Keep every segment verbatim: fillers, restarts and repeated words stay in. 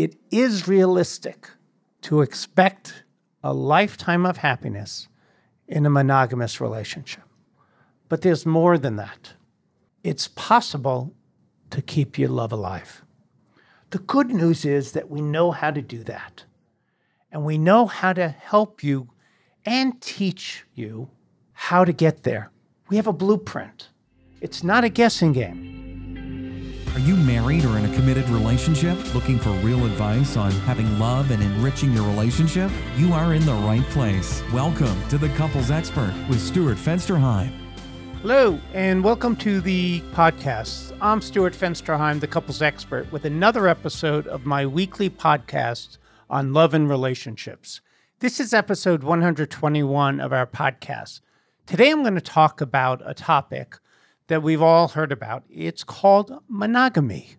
it is realistic to expect a lifetime of happiness in a monogamous relationship. But there's more than that. It's possible to keep your love alive. The good news is that we know how to do that. And we know how to help you and teach you how to get there. We have a blueprint. It's not a guessing game. Are you married or in a committed relationship looking for real advice on having love and enriching your relationship? You are in the right place. Welcome to The Couples Expert with Stuart Fensterheim. Hello, and welcome to the podcast. I'm Stuart Fensterheim, The Couples Expert, with another episode of my weekly podcast on love and relationships. This is episode one hundred twenty-one of our podcast. Today I'm going to talk about a topic that we've all heard about. It's called monogamy.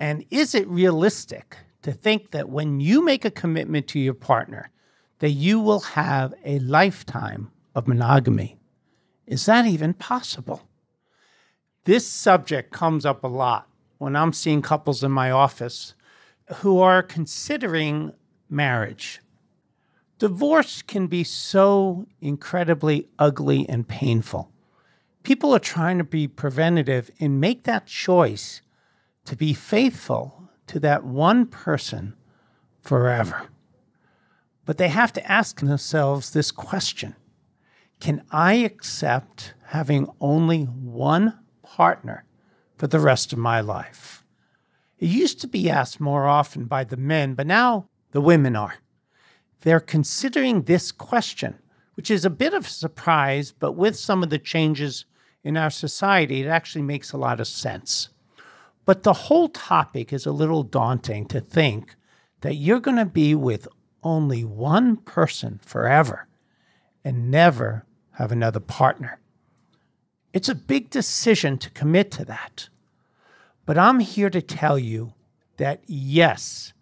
And is it realistic to think that when you make a commitment to your partner, that you will have a lifetime of monogamy? Is that even possible? This subject comes up a lot when I'm seeing couples in my office who are considering marriage. Divorce can be so incredibly ugly and painful. People are trying to be preventative and make that choice to be faithful to that one person forever. But they have to ask themselves this question: can I accept having only one partner for the rest of my life? It used to be asked more often by the men, but now the women are. They're considering this question, which is a bit of a surprise, but with some of the changes in our society, it actually makes a lot of sense. But the whole topic is a little daunting to think that you're going to be with only one person forever and never have another partner. It's a big decision to commit to that. But I'm here to tell you that, yes,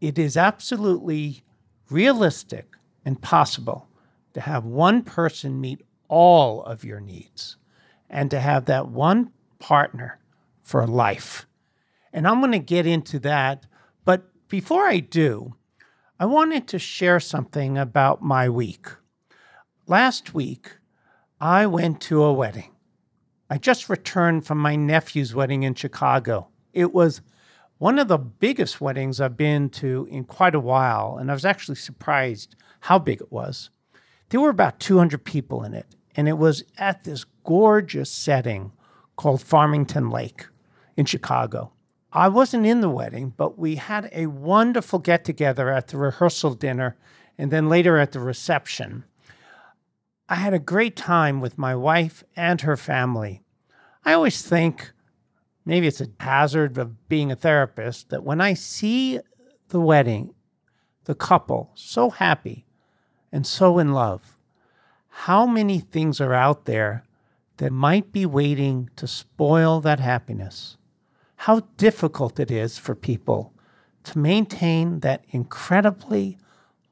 it is absolutely realistic and possible to have one person meet all of your needs and to have that one partner for life. And I'm going to get into that. But before I do, I wanted to share something about my week. Last week, I went to a wedding. I just returned from my nephew's wedding in Chicago. It was one of the biggest weddings I've been to in quite a while, and I was actually surprised how big it was. There were about two hundred people in it, and it was at this gorgeous setting called Farmington Lake in Chicago. I wasn't in the wedding, but we had a wonderful get-together at the rehearsal dinner and then later at the reception. I had a great time with my wife and her family. I always think, maybe it's a hazard of being a therapist, that when I see the wedding, the couple so happy and so in love, how many things are out there that might be waiting to spoil that happiness? How difficult it is for people to maintain that incredibly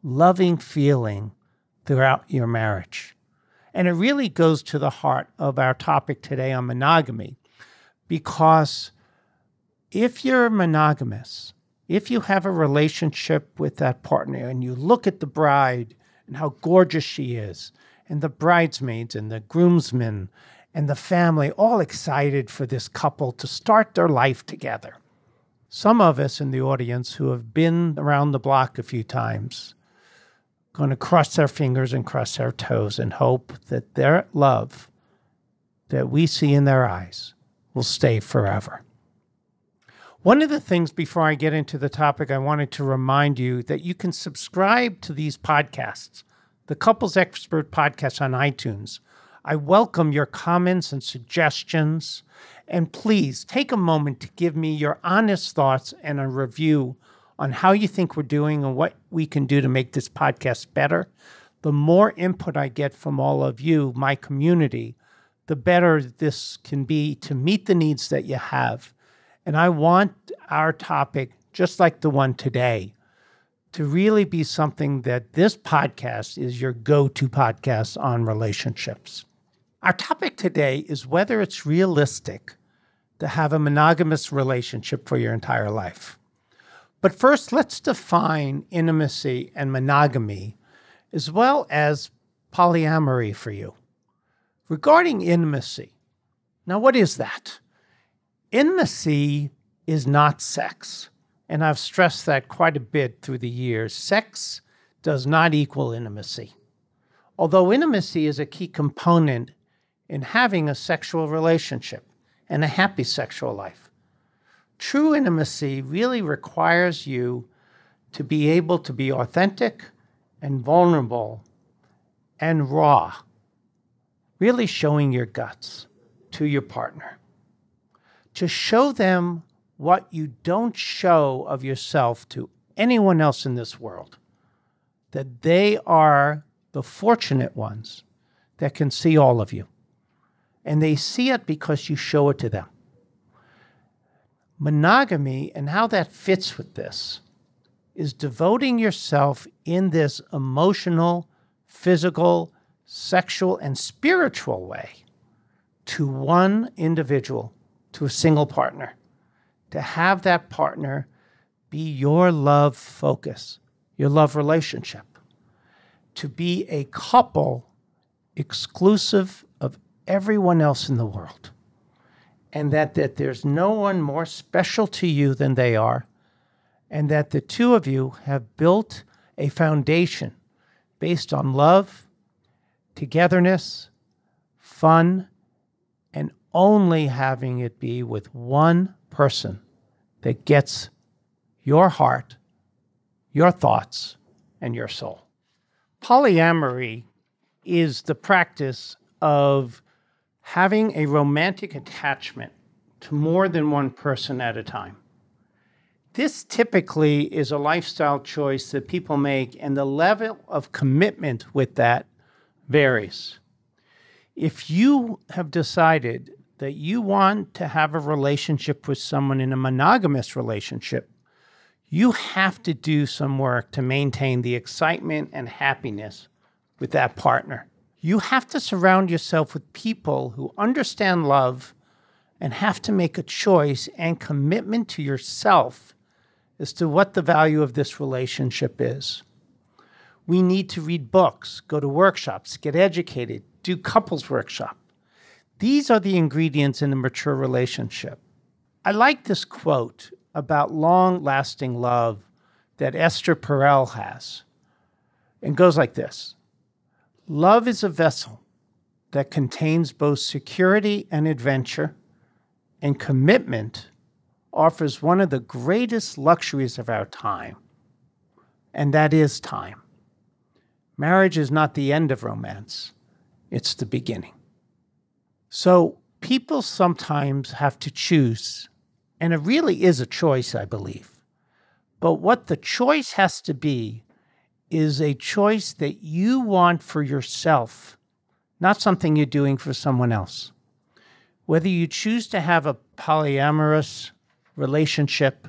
loving feeling throughout your marriage. And it really goes to the heart of our topic today on monogamy. Because if you're monogamous, if you have a relationship with that partner and you look at the bride and how gorgeous she is, and the bridesmaids and the groomsmen and the family all excited for this couple to start their life together. Some of us in the audience who have been around the block a few times are going to cross their fingers and cross their toes and hope that their love that we see in their eyes will stay forever. One of the things before I get into the topic, I wanted to remind you that you can subscribe to these podcasts, the Couples Expert Podcast on iTunes. I welcome your comments and suggestions, and please take a moment to give me your honest thoughts and a review on how you think we're doing and what we can do to make this podcast better. The more input I get from all of you, my community, the better this can be to meet the needs that you have. And I want our topic, just like the one today, to really be something that this podcast is your go-to podcast on relationships. Our topic today is whether it's realistic to have a monogamous relationship for your entire life. But first, let's define intimacy and monogamy as well as polyamory for you. Regarding intimacy, now what is that? Intimacy is not sex, and I've stressed that quite a bit through the years. Sex does not equal intimacy. Although intimacy is a key component in having a sexual relationship and a happy sexual life, true intimacy really requires you to be able to be authentic and vulnerable and raw, really showing your guts to your partner, to show them what you don't show of yourself to anyone else in this world, that they are the fortunate ones that can see all of you. And they see it because you show it to them. Monogamy and how that fits with this is devoting yourself in this emotional, physical, sexual, and spiritual way to one individual, to a single partner, to have that partner be your love focus, your love relationship, to be a couple exclusive of everyone else in the world, and that, that there's no one more special to you than they are, and that the two of you have built a foundation based on love, togetherness, fun, and only having it be with one person that gets your heart, your thoughts, and your soul. Polyamory is the practice of having a romantic attachment to more than one person at a time. This typically is a lifestyle choice that people make, and the level of commitment with that varies. If you have decided that you want to have a relationship with someone in a monogamous relationship, you have to do some work to maintain the excitement and happiness with that partner. You have to surround yourself with people who understand love and have to make a choice and commitment to yourself as to what the value of this relationship is. We need to read books, go to workshops, get educated, do couples workshop. These are the ingredients in a mature relationship. I like this quote about long-lasting love that Esther Perel has, and goes like this. Love is a vessel that contains both security and adventure, and commitment offers one of the greatest luxuries of our time, and that is time. Marriage is not the end of romance, it's the beginning. So people sometimes have to choose, and it really is a choice, I believe. But what the choice has to be is a choice that you want for yourself, not something you're doing for someone else. Whether you choose to have a polyamorous relationship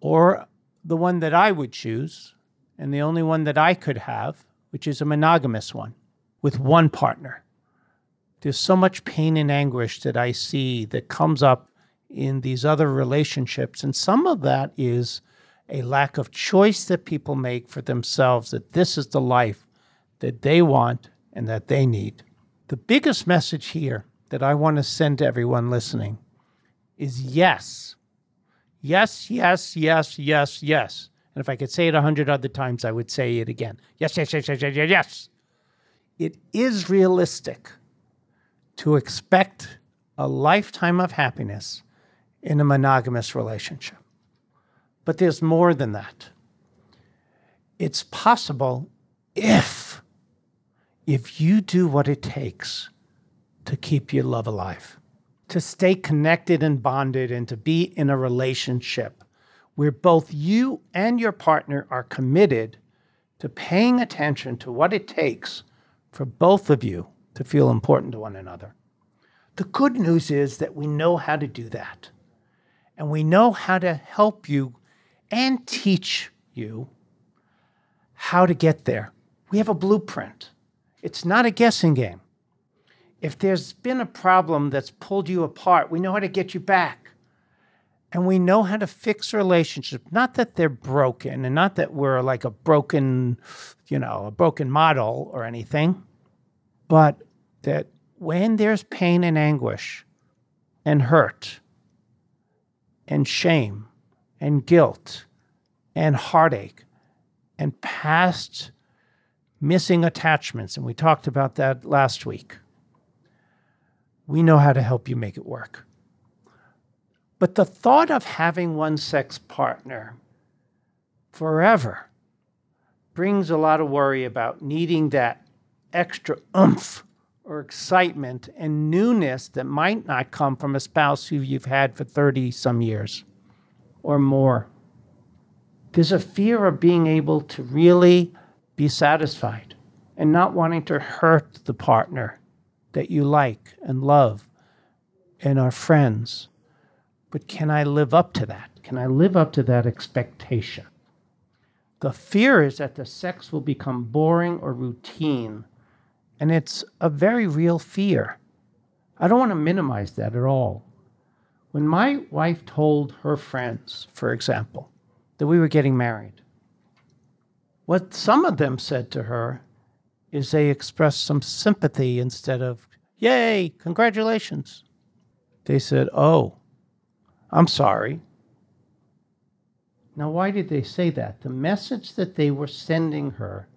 or the one that I would choose, and the only one that I could have, which is a monogamous one, with one partner. There's so much pain and anguish that I see that comes up in these other relationships. And some of that is a lack of choice that people make for themselves, that this is the life that they want and that they need. The biggest message here that I want to send to everyone listening is yes. Yes, yes, yes, yes, yes. And if I could say it a hundred other times, I would say it again. Yes, yes, yes, yes, yes, yes, yes. It is realistic to expect a lifetime of happiness in a monogamous relationship. But there's more than that. It's possible if, if you do what it takes to keep your love alive, to stay connected and bonded, and to be in a relationship where both you and your partner are committed to paying attention to what it takes for both of you to feel important to one another. The good news is that we know how to do that. And we know how to help you and teach you how to get there. We have a blueprint. It's not a guessing game. If there's been a problem that's pulled you apart, we know how to get you back. and we know how to fix relationships. Not that they're broken, and not that we're like a broken, you know, a broken model or anything, but that when there's pain and anguish and hurt and shame and guilt and heartache and past missing attachments, and we talked about that last week, we know how to help you make it work. But the thought of having one sex partner forever brings a lot of worry about needing that extra oomph or excitement and newness that might not come from a spouse who you've had for thirty some years or more. There's a fear of being able to really be satisfied and not wanting to hurt the partner that you like and love and are friends. But can I live up to that? Can I live up to that expectation? The fear is that the sex will become boring or routine, and it's a very real fear. I don't want to minimize that at all. When my wife told her friends, for example, that we were getting married, what some of them said to her is they expressed some sympathy instead of, yay, congratulations. They said, oh, I'm sorry. Now, why did they say that? The message that they were sending her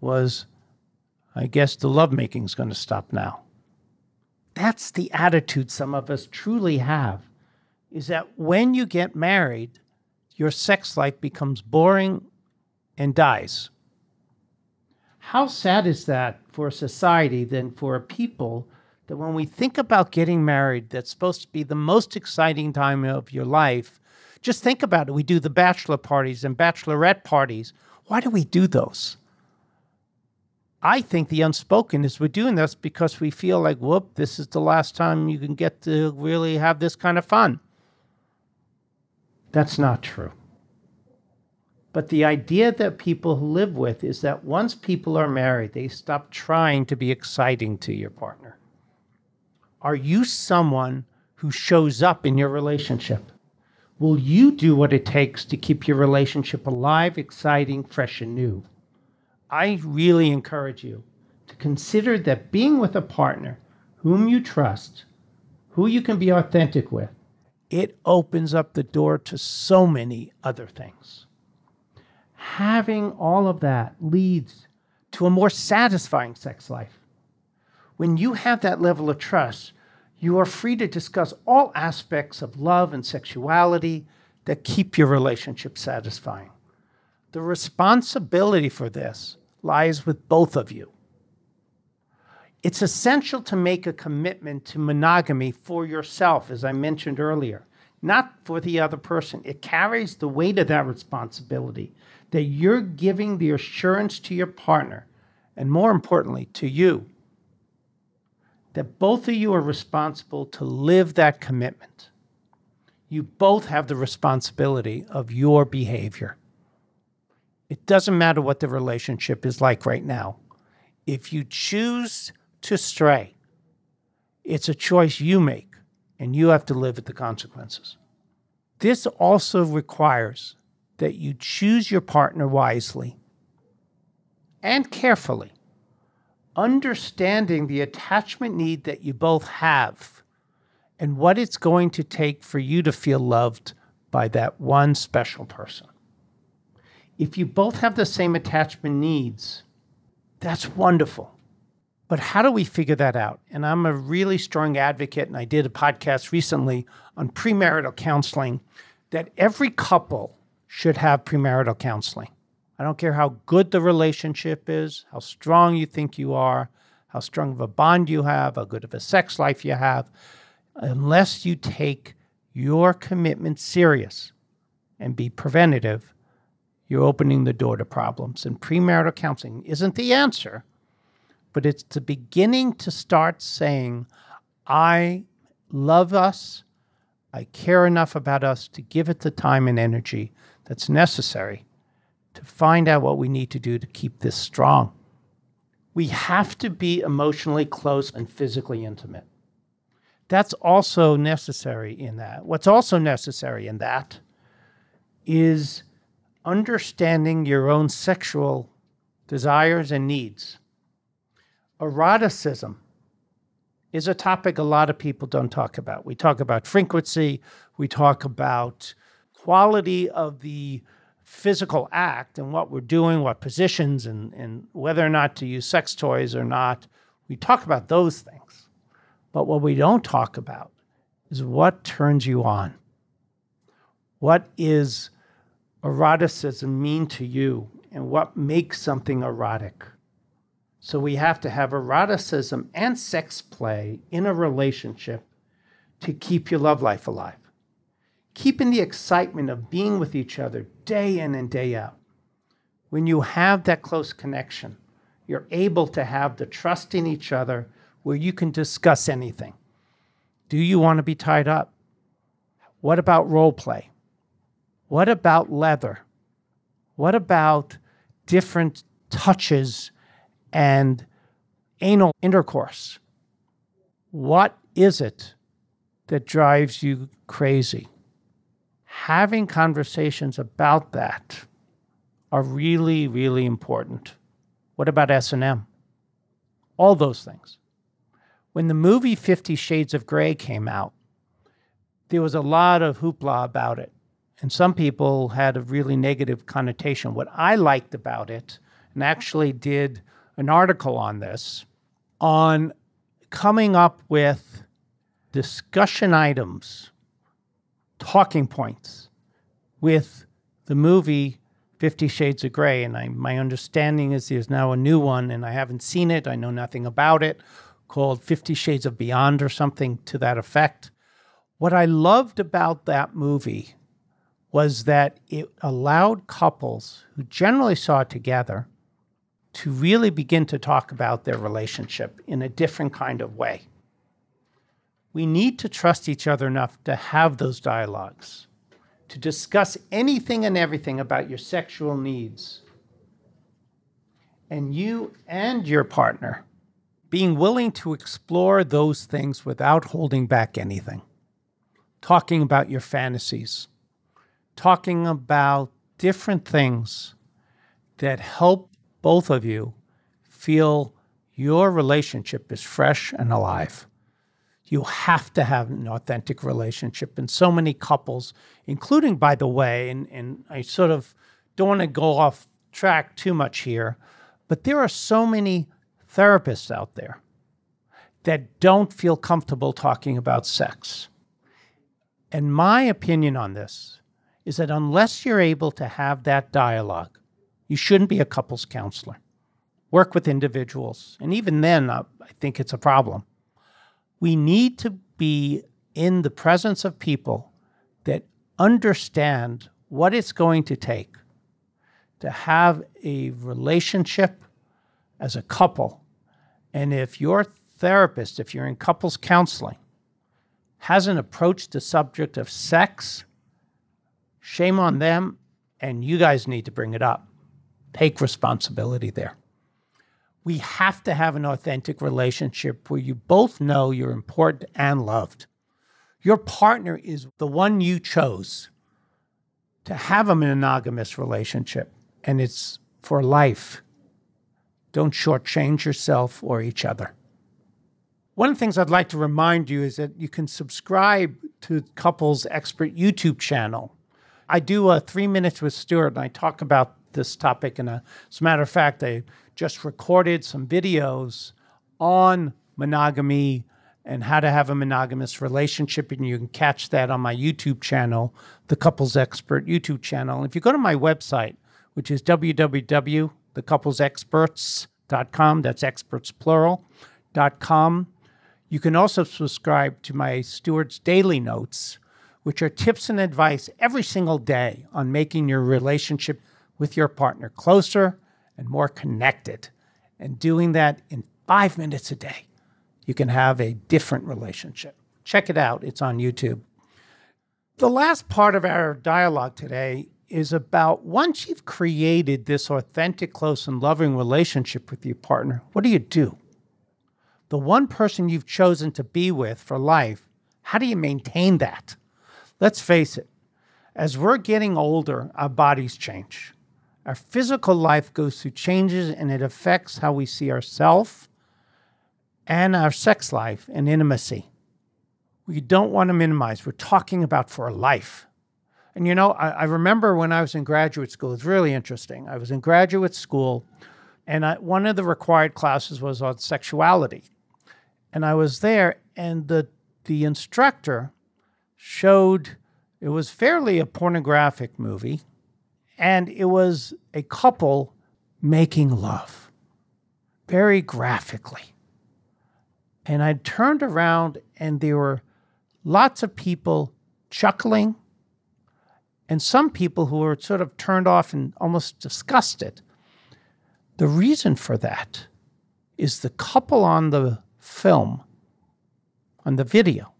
was, I guess the lovemaking is going to stop now. That's the attitude some of us truly have, is that when you get married, your sex life becomes boring and dies. How sad is that for a society, then, for a people that when we think about getting married, that's supposed to be the most exciting time of your life. Just think about it. We do the bachelor parties and bachelorette parties. Why do we do those? I think the unspoken is we're doing this because we feel like, whoop, this is the last time you can get to really have this kind of fun. That's not true. But the idea that people live with is that once people are married, they stop trying to be exciting to your partner. Are you someone who shows up in your relationship? Will you do what it takes to keep your relationship alive, exciting, fresh, and new? I really encourage you to consider that being with a partner whom you trust, who you can be authentic with, it opens up the door to so many other things. Having all of that leads to a more satisfying sex life. When you have that level of trust, you are free to discuss all aspects of love and sexuality that keep your relationship satisfying. The responsibility for this lies with both of you. It's essential to make a commitment to monogamy for yourself, as I mentioned earlier, not for the other person. It carries the weight of that responsibility, that you're giving the assurance to your partner, and more importantly, to you, that both of you are responsible to live that commitment. You both have the responsibility of your behavior. It doesn't matter what the relationship is like right now. If you choose to stray, it's a choice you make, and you have to live with the consequences. This also requires that you choose your partner wisely and carefully, understanding the attachment need that you both have and what it's going to take for you to feel loved by that one special person. If you both have the same attachment needs, that's wonderful. But how do we figure that out? And I'm a really strong advocate, and I did a podcast recently on premarital counseling, that every couple should have premarital counseling. I don't care how good the relationship is, how strong you think you are, how strong of a bond you have, how good of a sex life you have. Unless you take your commitment serious and be preventative, you're opening the door to problems. And premarital counseling isn't the answer, but it's the beginning to start saying, I love us, I care enough about us to give it the time and energy that's necessary to find out what we need to do to keep this strong. We have to be emotionally close and physically intimate. That's also necessary in that. What's also necessary in that is understanding your own sexual desires and needs. Eroticism is a topic a lot of people don't talk about. We talk about frequency. We talk about quality of the physical act and what we're doing, what positions, and, and whether or not to use sex toys or not. We talk about those things. But what we don't talk about is what turns you on. What is eroticism mean to you, and what makes something erotic? So we have to have eroticism and sex play in a relationship to keep your love life alive. Keeping the excitement of being with each other day in and day out. When you have that close connection, you're able to have the trust in each other where you can discuss anything. Do you want to be tied up? What about role play? What about leather? What about different touches and anal intercourse? What is it that drives you crazy? Having conversations about that are really, really important. What about S and M? All those things. When the movie Fifty Shades of Grey came out, there was a lot of hoopla about it. And some people had a really negative connotation. What I liked about it, and actually did an article on this, on coming up with discussion items, talking points with the movie Fifty Shades of Grey. And I, my understanding is there's now a new one, and I haven't seen it. I know nothing about it, called Fifty Shades of Beyond or something to that effect. What I loved about that movie was that it allowed couples who generally saw it together to really begin to talk about their relationship in a different kind of way. We need to trust each other enough to have those dialogues, to discuss anything and everything about your sexual needs. And you and your partner being willing to explore those things without holding back anything. Talking about your fantasies, talking about different things that help both of you feel your relationship is fresh and alive. You have to have an authentic relationship. And so many couples, including, by the way, and, and I sort of don't want to go off track too much here, but there are so many therapists out there that don't feel comfortable talking about sex. And my opinion on this is that unless you're able to have that dialogue, you shouldn't be a couples counselor. Work with individuals. And even then, I think it's a problem. We need to be in the presence of people that understand what it's going to take to have a relationship as a couple. And if your therapist, if you're in couples counseling, hasn't approached the subject of sex, shame on them, and you guys need to bring it up. Take responsibility there. We have to have an authentic relationship where you both know you're important and loved. Your partner is the one you chose to have a monogamous relationship, and it's for life. Don't shortchange yourself or each other. One of the things I'd like to remind you is that you can subscribe to the Couples Expert YouTube channel. I do a three minutes with Stuart, and I talk about this topic. And as a matter of fact, I just recorded some videos on monogamy and how to have a monogamous relationship. And you can catch that on my YouTube channel, the Couples Expert YouTube channel. If you go to my website, which is w w w dot the couples experts dot com, that's experts plural, .com, you can also subscribe to my Stuart's Daily Notes, which are tips and advice every single day on making your relationship with your partner closer and more connected. And doing that in five minutes a day, you can have a different relationship. Check it out. It's on YouTube. The last part of our dialogue today is about, once you've created this authentic, close, and loving relationship with your partner, what do you do? The one person you've chosen to be with for life How do you maintain that? Let's face it. As we're getting older, our bodies change. Our physical life goes through changes, and it affects how we see ourselves and our sex life and intimacy. We don't want to minimize. We're talking about for life. And, you know, I, I remember when I was in graduate school, it's really interesting. I was in graduate school, and I, one of the required classes was on sexuality. And I was there, and the, the instructor showed, it was fairly a pornographic movie, and it was a couple making love, very graphically. And I turned around, and there were lots of people chuckling, and some people who were sort of turned off and almost disgusted. The reason for that is the couple on the film, on the video,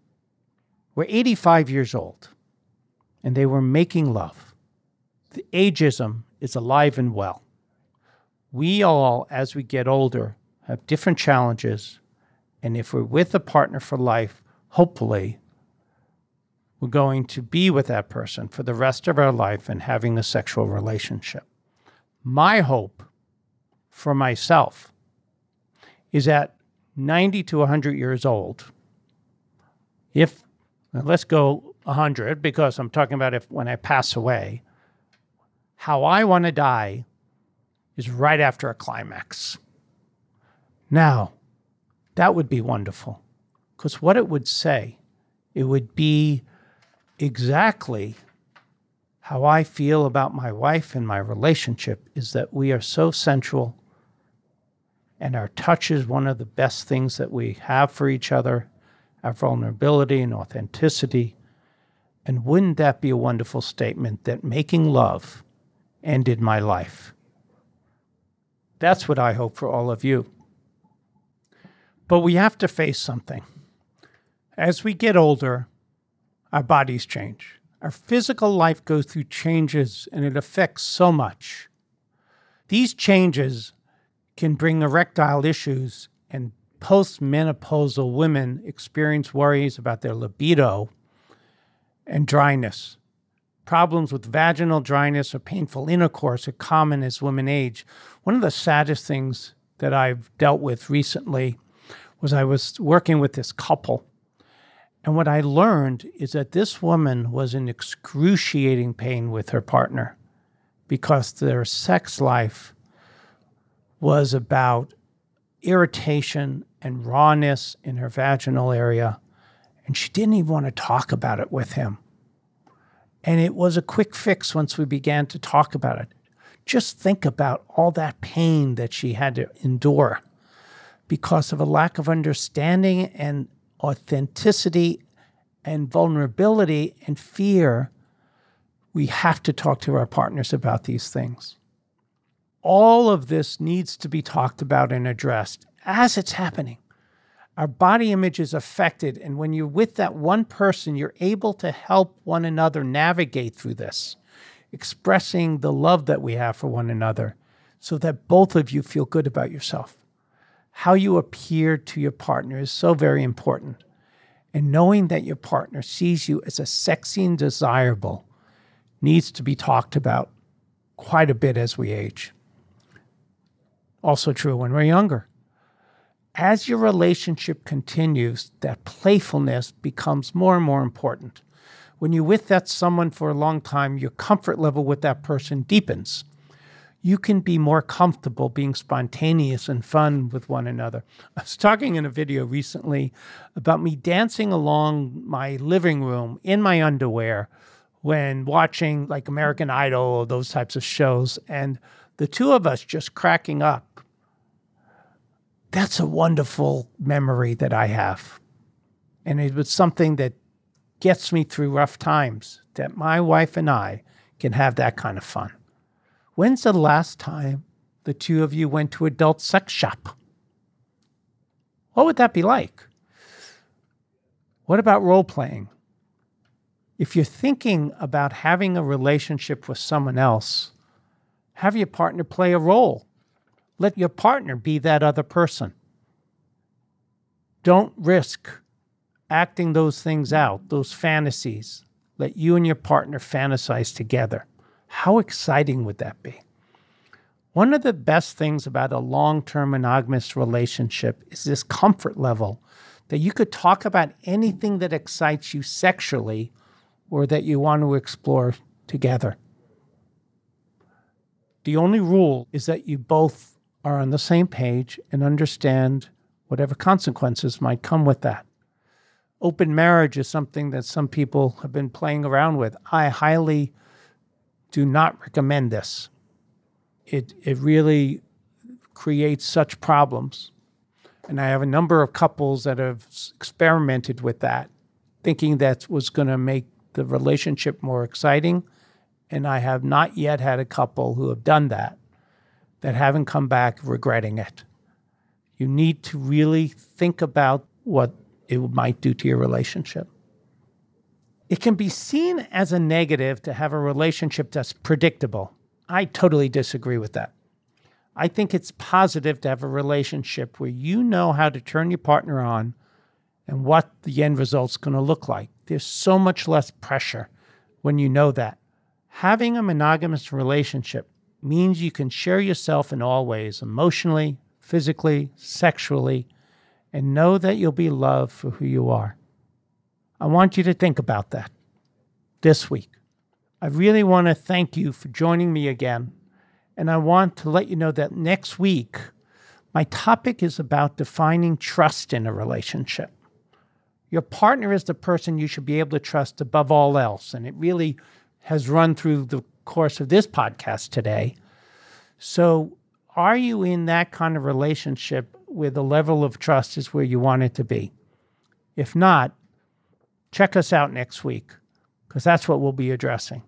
were eighty-five years old, and they were making love. The ageism is alive and well. We all, as we get older, have different challenges, and if we're with a partner for life, hopefully, we're going to be with that person for the rest of our life and having a sexual relationship. My hope for myself is at ninety to one hundred years old, if, let's go one hundred, because I'm talking about if when I pass away, how I want to die is right after a climax. Now, that would be wonderful, because what it would say, it would be exactly how I feel about my wife and my relationship is that we are so sensual, and our touch is one of the best things that we have for each other, our vulnerability and authenticity. And wouldn't that be a wonderful statement that making love ended my life? That's what I hope for all of you. But we have to face something. As we get older, our bodies change. Our physical life goes through changes, and it affects so much. These changes can bring erectile issues, and postmenopausal women experience worries about their libido and dryness. Problems with vaginal dryness or painful intercourse are common as women age. One of the saddest things that I've dealt with recently was I was working with this couple. And what I learned is that this woman was in excruciating pain with her partner because their sex life was about irritation and rawness in her vaginal area, and she didn't even want to talk about it with him. And it was a quick fix once we began to talk about it. Just think about all that pain that she had to endure because of a lack of understanding and authenticity and vulnerability and fear. We have to talk to our partners about these things. All of this needs to be talked about and addressed as it's happening. Our body image is affected, and when you're with that one person, you're able to help one another navigate through this, expressing the love that we have for one another so that both of you feel good about yourself. How you appear to your partner is so very important. And knowing that your partner sees you as a sexy and desirable needs to be talked about quite a bit as we age. Also true when we're younger. As your relationship continues, that playfulness becomes more and more important. When you're with that someone for a long time, your comfort level with that person deepens. You can be more comfortable being spontaneous and fun with one another. I was talking in a video recently about me dancing along my living room in my underwear when watching like American Idol or those types of shows, and the two of us just cracking up. That's a wonderful memory that I have. And it was something that gets me through rough times, that my wife and I can have that kind of fun. When's the last time the two of you went to adult sex shop? What would that be like? What about role-playing? If you're thinking about having a relationship with someone else, have your partner play a role. Let your partner be that other person. Don't risk acting those things out, those fantasies that you and your partner fantasize together. How exciting would that be? One of the best things about a long-term monogamous relationship is this comfort level that you could talk about anything that excites you sexually or that you want to explore together. The only rule is that you both are on the same page and understand whatever consequences might come with that. Open marriage is something that some people have been playing around with. I highly do not recommend this. It, it really creates such problems. And I have a number of couples that have experimented with that, thinking that was going to make the relationship more exciting. And I have not yet had a couple who have done that, that haven't come back regretting it. You need to really think about what it might do to your relationship. It can be seen as a negative to have a relationship that's predictable. I totally disagree with that. I think it's positive to have a relationship where you know how to turn your partner on and what the end result's going to look like. There's so much less pressure when you know that. Having a monogamous relationship means you can share yourself in all ways, emotionally, physically, sexually, and know that you'll be loved for who you are. I want you to think about that this week. I really want to thank you for joining me again. And I want to let you know that next week, my topic is about defining trust in a relationship. Your partner is the person you should be able to trust above all else. And it really has run through the course of this podcast today. So are you in that kind of relationship where the level of trust is where you want it to be? If not, check us out next week, because that's what we'll be addressing.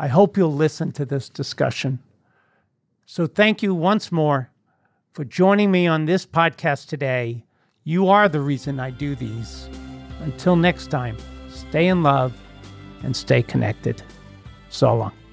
I hope you'll listen to this discussion. So thank you once more for joining me on this podcast today. You are the reason I do these. Until next time, stay in love and stay connected. So long.